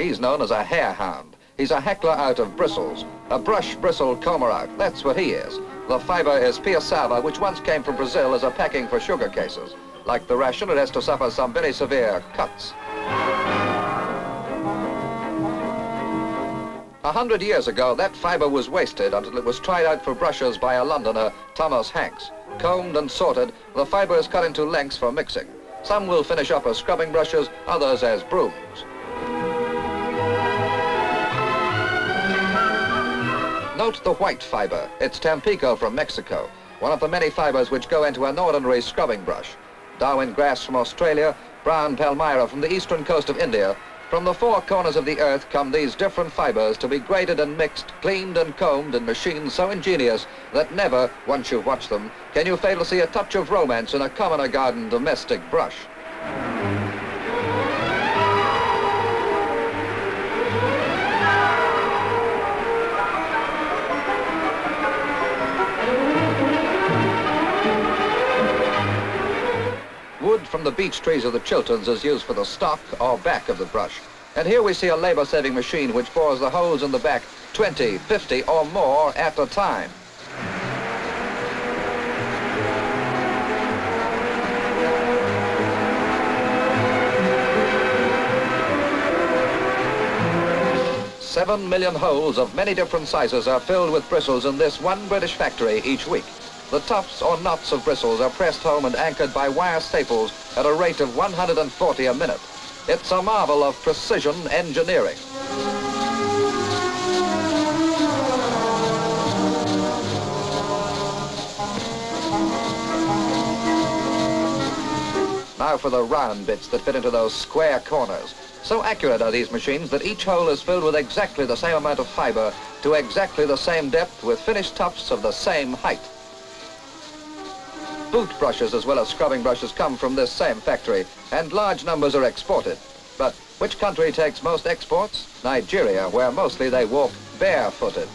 He's known as a harehound. He's a heckler out of bristles, a brush-bristled cormorant. That's what he is. The fiber is piaçava, which once came from Brazil as a packing for sugar cases. Like the ration, it has to suffer some very severe cuts. 100 years ago, that fiber was wasted until it was tried out for brushes by a Londoner, Thomas Hanks. Combed and sorted, the fiber is cut into lengths for mixing. Some will finish up as scrubbing brushes, others as brooms. Note the white fiber. It's Tampico from Mexico, one of the many fibers which go into an ordinary scrubbing brush. Darwin grass from Australia, brown Palmyra from the eastern coast of India. From the four corners of the earth come these different fibers to be graded and mixed, cleaned and combed in machines so ingenious that never, once you've watched them, can you fail to see a touch of romance in a commoner garden domestic brush. Wood from the beech trees of the Chilterns is used for the stock or back of the brush. And here we see a labor-saving machine which bores the holes in the back 20, 50 or more at a time. $7 million holes of many different sizes are filled with bristles in this one British factory each week. The tufts or knots of bristles are pressed home and anchored by wire staples at a rate of 140 a minute. It's a marvel of precision engineering. Now for the round bits that fit into those square corners. So accurate are these machines that each hole is filled with exactly the same amount of fiber to exactly the same depth with finished tufts of the same height. Boot brushes as well as scrubbing brushes come from this same factory, and large numbers are exported. But which country takes most exports? Nigeria, where mostly they walk barefooted.